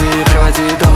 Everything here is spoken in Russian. Приводи, приводи.